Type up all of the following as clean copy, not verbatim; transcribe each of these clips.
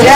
Se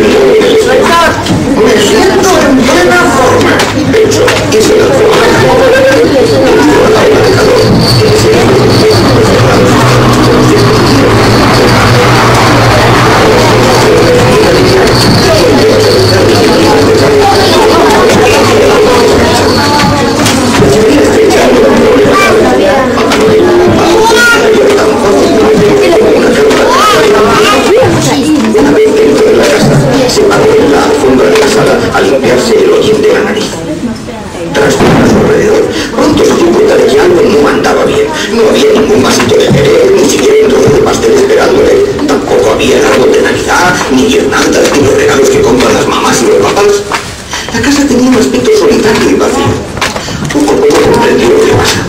me corriendo de la sala a limpiarse el hollín de la nariz. Transpiró a su alrededor. Pronto se dio cuenta de que algo no andaba bien. No había ningún vasito de jerez, ni siquiera un trozo de pastel esperándole. Tampoco había árbol de Navidad, ni guirnaldas, ni los regalos que compran las mamás y los papás. La casa tenía un aspecto solitario y vacío. Poco a poco comprendió lo que pasaba.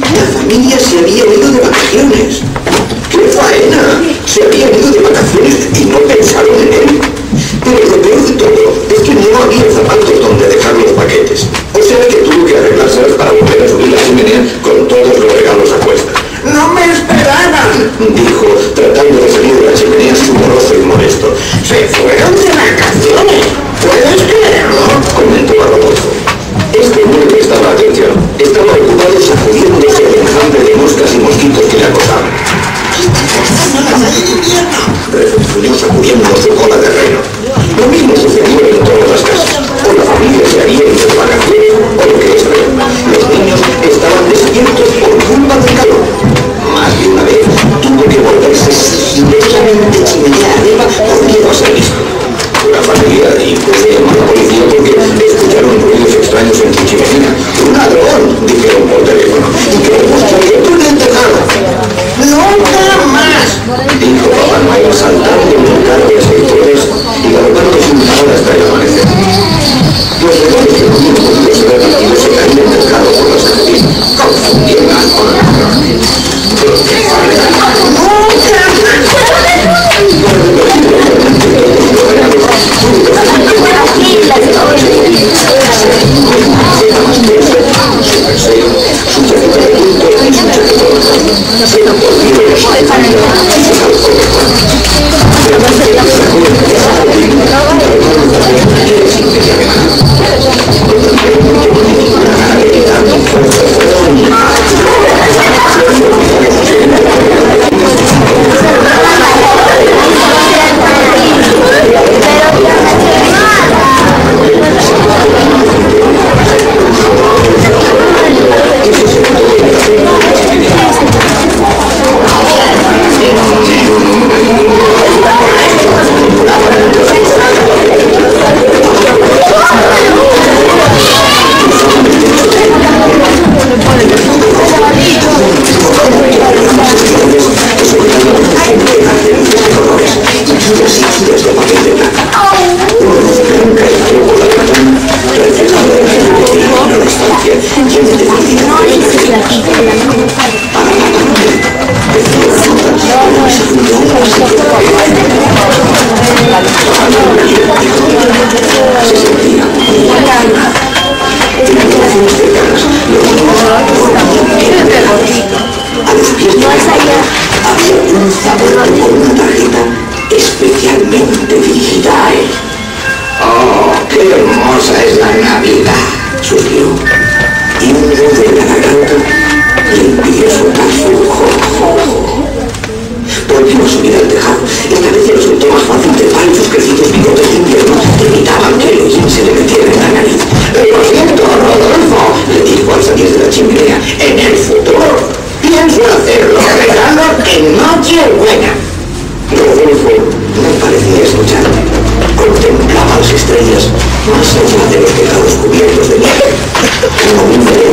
La familia se había ido de vacaciones. ¡Qué faena! Se habían ido de vacaciones y no pensaron en él. Pero lo peor de todo es que no había zapatos donde dejar los paquetes. O sea que tuvo que arreglárselas para volver a subir la chimenea con todos los regalos a cuestas. ¡No me esperaban!, dijo, tratando de salir de la chimenea sudoroso y molesto. ¡Se fueron de vacaciones! ¿Puedes creerlo?, comentó Barrocoso. Este no prestaba atención. Estaba ocupado sacudiéndose el enjambre de moscas y mosquitos que le acosaban. Reflexionó sacudiendo su cola de reno. Lo mismo sucedió en todas las casas. O la familia se había ido de vacaciones, o lo que es peor, los niños estaban despiertos por culpa del calor. Más de una vez tuvo que volverse sigilosamente chimenea arriba por miedo a ser visto. La familia incluso llamó a la policía porque escucharon ruidos extraños en su chimenea. ¡Un ladrón!, dijeron por teléfono. Y que lo mostraría por el tejado. ¡Nunca más!, dijo Papá Noel saltando en un carro de aceitones y galopando sin parar hasta el amanecer. Los regalos que los niños pudieron ser repetidos se caían del carro por las esquinas, confundiendo al ladrón. ¡Nunca más! Más allá de los tejados cubiertos de nieve, como un